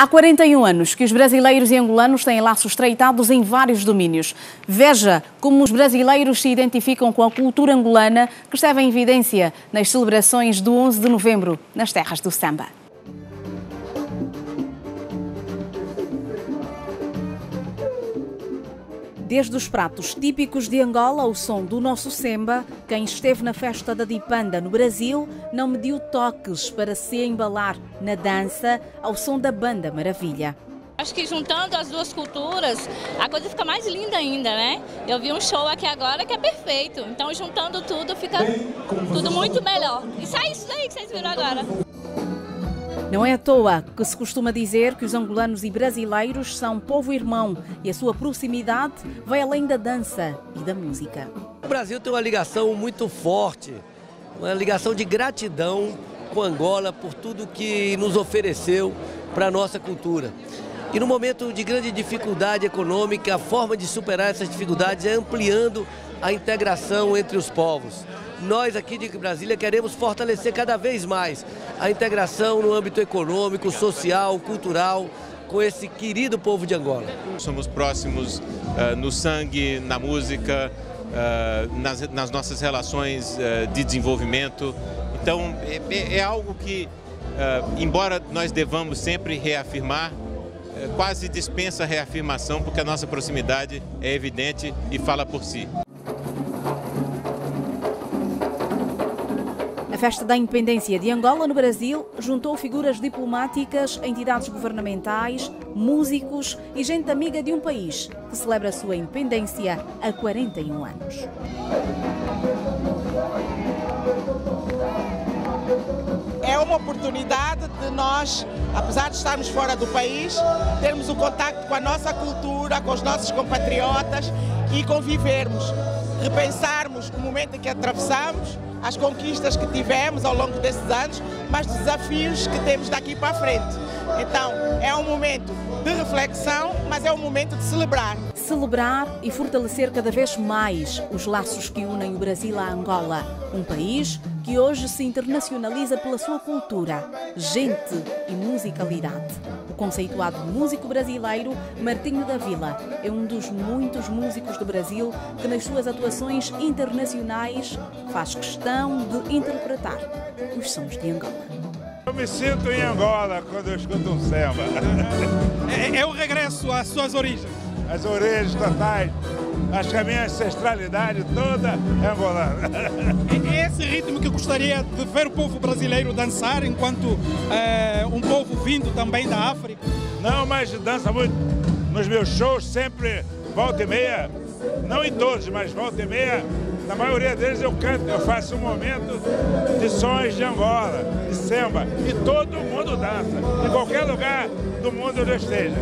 Há 41 anos que os brasileiros e angolanos têm laços estreitados em vários domínios. Veja como os brasileiros se identificam com a cultura angolana que esteve em evidência nas celebrações do 11 de novembro, nas terras do samba. Desde os pratos típicos de Angola ao som do nosso samba, quem esteve na festa da Dipanda no Brasil não mediu toques para se embalar na dança ao som da Banda Maravilha. Acho que juntando as duas culturas, a coisa fica mais linda ainda, né? Eu vi um show aqui agora que é perfeito, então juntando tudo fica tudo muito melhor. Isso é isso daí que vocês viram agora. Não é à toa que se costuma dizer que os angolanos e brasileiros são povo irmão e a sua proximidade vai além da dança e da música. O Brasil tem uma ligação muito forte, uma ligação de gratidão com Angola por tudo que nos ofereceu para a nossa cultura. E no momento de grande dificuldade econômica, a forma de superar essas dificuldades é ampliando a integração entre os povos. Nós aqui de Brasília queremos fortalecer cada vez mais a integração no âmbito econômico, social, cultural, com esse querido povo de Angola. Somos próximos no sangue, na música, nas nossas relações de desenvolvimento. Então é algo que, embora nós devamos sempre reafirmar, quase dispensa a reafirmação, porque a nossa proximidade é evidente e fala por si. A Festa da Independência de Angola no Brasil juntou figuras diplomáticas, entidades governamentais, músicos e gente amiga de um país que celebra a sua independência há 41 anos. É uma oportunidade de nós, apesar de estarmos fora do país, termos o contacto com a nossa cultura, com os nossos compatriotas e convivermos, repensarmos o momento em que atravessamos, as conquistas que tivemos ao longo desses anos, mas os desafios que temos daqui para a frente. Então, é um momento de reflexão, mas é um momento de celebrar. Celebrar e fortalecer cada vez mais os laços que unem o Brasil à Angola, um país que hoje se internacionaliza pela sua cultura, gente e musicalidade. O conceituado músico brasileiro Martinho da Vila é um dos muitos músicos do Brasil que nas suas atuações internacionais faz questão de interpretar os sons de Angola. Eu me sinto em Angola quando eu escuto um samba. É o regresso às suas origens. As origens totais, acho que a minha ancestralidade toda é angolana. É esse ritmo que eu gostaria de ver o povo brasileiro dançar, enquanto um povo vindo também da África. Não, mas dança muito. Nos meus shows sempre, volta e meia, não em todos, mas volta e meia, na maioria deles eu canto, eu faço um momento de sons de Angola, de samba, e todo mundo dança, em qualquer lugar do mundo onde eu esteja.